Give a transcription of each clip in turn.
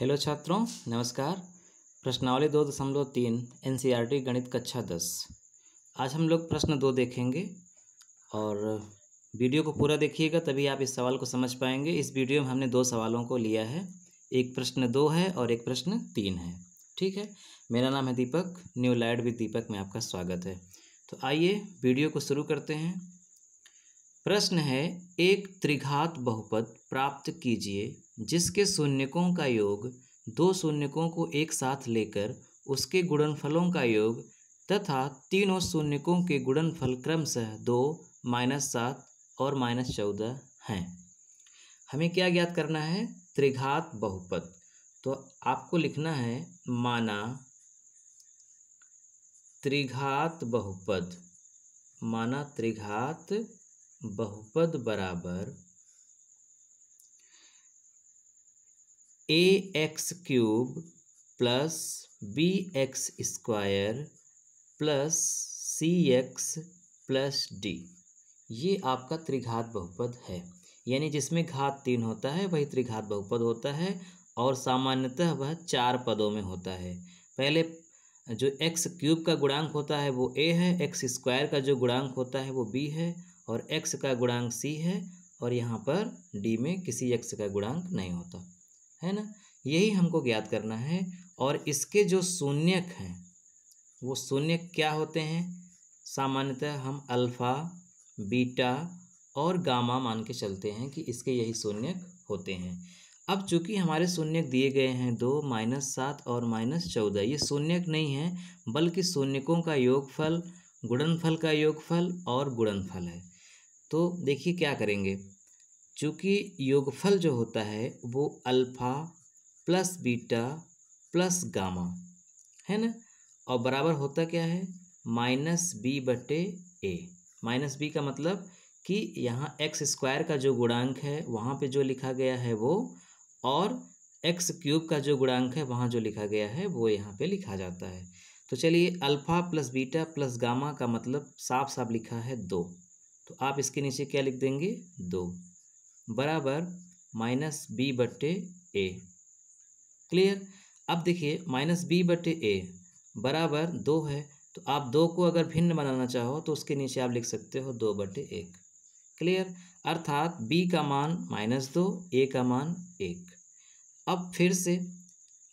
Hello छात्रों, नमस्कार। प्रश्नावली 2.3 एनसीईआरटी गणित कक्षा 10। आज हम लोग प्रश्न 2 देखेंगे और वीडियो को पूरा देखिएगा तभी आप इस सवाल को समझ पाएंगे। इस वीडियो में हमने 2 सवालों को लिया है, एक प्रश्न 2 है और एक प्रश्न 3 है। ठीक है, मेरा नाम है Deepak, new light with Deepak में आपका स्वागत है। तो आइए वीडियो को शुरू करते हैं। प्रश्न है, एक त्रिघात बहुपद प्राप्त कीजिए जिसके शून्यकों का योग दो शून्यकों को एक साथ लेकर उसके गुणनफलों का योग तथा तीनों शून्यकों के गुणनफल क्रमशः 2, -7 और -14 हैं। हमें क्या ज्ञात करना है? त्रिघात बहुपद। तो आपको लिखना है, माना त्रिघात बहुपद, माना त्रिघात बहुपद बराबर AX³ + BX² + CX+ D। ये आपका त्रिघात बहुपद है, यानी जिसमें घात 3 होता है वही त्रिघात बहुपद होता है और सामान्यतः वह 4 पदों में होता है। पहले जो X³ का गुणांक होता है वो A है, X² का जो गुणांक होता है वो B है और x का गुणांक c है और यहाँ पर d में किसी x का गुणांक नहीं होता है ना। यही हमको ज्ञात करना है। और इसके जो शून्यक हैं वो शून्यक क्या होते हैं? सामान्यतः हम अल्फ़ा, बीटा और गामा मान के चलते हैं कि इसके यही शून्यक होते हैं। अब चूंकि हमारे शून्यक दिए गए हैं 2, -7 और -14, ये शून्यक नहीं है बल्कि शून्यकों का योगफल, गुणनफल का योगफल और गुणनफल है। तो देखिए क्या करेंगे, चूँकि योगफल जो होता है वो alpha plus beta plus gamma है ना, और बराबर होता क्या है? -b/a। -b का मतलब कि यहाँ x² का जो गुणांक है वहाँ पे जो लिखा गया है वो, और x³ का जो गुणांक है वहाँ जो लिखा गया है वो यहाँ पे लिखा जाता है। तो चलिए, alpha plus beta plus gamma का मतलब साफ साफ लिखा है 2, तो आप इसके नीचे क्या लिख देंगे? 2 बराबर -b/a। क्लियर। अब देखिए, -b/a बराबर 2 है, तो आप 2 को अगर भिन्न बनाना चाहो तो उसके नीचे आप लिख सकते हो 2/1। क्लियर। अर्थात b का मान -2, a का मान 1। अब फिर से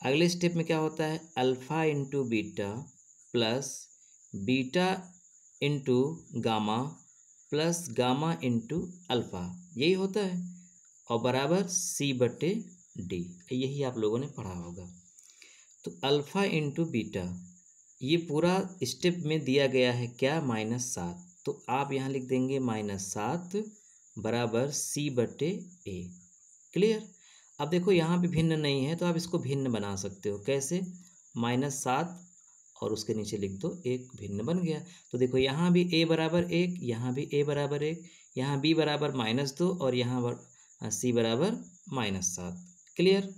अगले स्टेप में क्या होता है? Alpha into beta plus beta into gamma plus gamma into alpha, यही होता है और बराबर c/d। यही आप लोगों ने पढ़ा होगा। तो अल्फ़ा इंटू बीटा, ये पूरा स्टेप में दिया गया है क्या? -7, तो आप यहाँ लिख देंगे -7 बराबर c/a। क्लियर। अब देखो, यहाँ भी भिन्न नहीं है तो आप इसको भिन्न बना सकते हो। कैसे? -7 और उसके नीचे लिख दो 1, भिन्न बन गया। तो देखो, यहाँ भी a बराबर 1, यहाँ भी a बराबर 1, यहाँ b बराबर -2 और यहाँ c बराबर -7। क्लियर।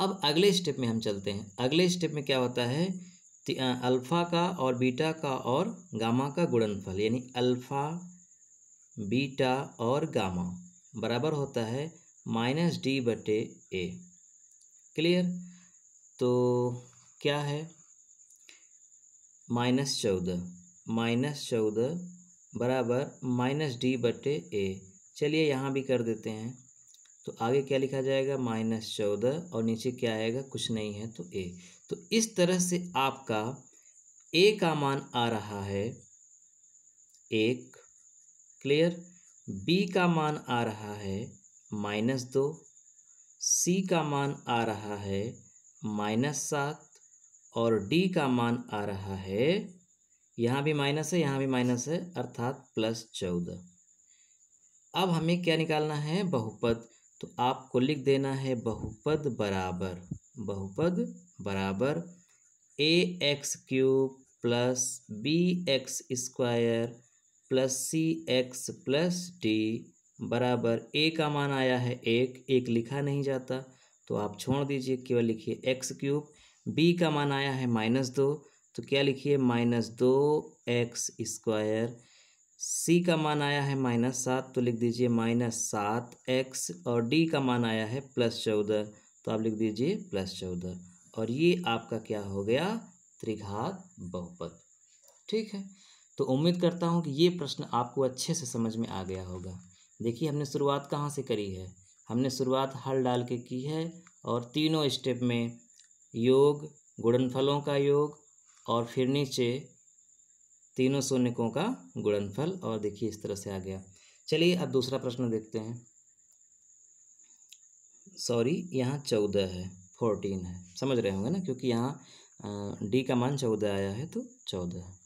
अब अगले स्टेप में हम चलते हैं। अगले स्टेप में क्या होता है? अल्फ़ा का और बीटा का और गामा का गुणनफल, यानी अल्फ़ा बीटा और गामा बराबर होता है -d/a। क्लियर। तो क्या है? -14 बराबर -d/a। चलिए यहाँ भी कर देते हैं, तो आगे क्या लिखा जाएगा? -14 और नीचे क्या आएगा? कुछ नहीं है तो a। तो इस तरह से आपका a का मान आ रहा है 1। क्लियर। b का मान आ रहा है -2, c का मान आ रहा है -7 और d का मान आ रहा है, यहाँ भी माइनस है, यहाँ भी माइनस है, अर्थात +14। अब हमें क्या निकालना है? बहुपद। तो आपको लिख देना है बहुपद बराबर AX³ + BX² + CX+ D बराबर a का मान आया है 1 लिखा नहीं जाता तो आप छोड़ दीजिए, केवल लिखिए x³। b का मान आया है -2, तो क्या लिखिए? -2x²। c का मान आया है -7, तो लिख दीजिए -7x और d का मान आया है +14, तो आप लिख दीजिए +14 और ये आपका क्या हो गया त्रिघात बहुपद। ठीक है, तो उम्मीद करता हूँ कि ये प्रश्न आपको अच्छे से समझ में आ गया होगा। देखिए हमने शुरुआत कहाँ से करी है, हमने शुरुआत हल डाल के की है और तीनों स्टेप में योग, गुणनफलों का योग और फिर नीचे तीनों शून्यकों का गुणनफल और देखिए इस तरह से आ गया। चलिए अब दूसरा प्रश्न देखते हैं। सॉरी यहाँ 14 है, 14 है, समझ रहे होंगे ना, क्योंकि यहाँ डी का मान 14 आया है तो 14 है।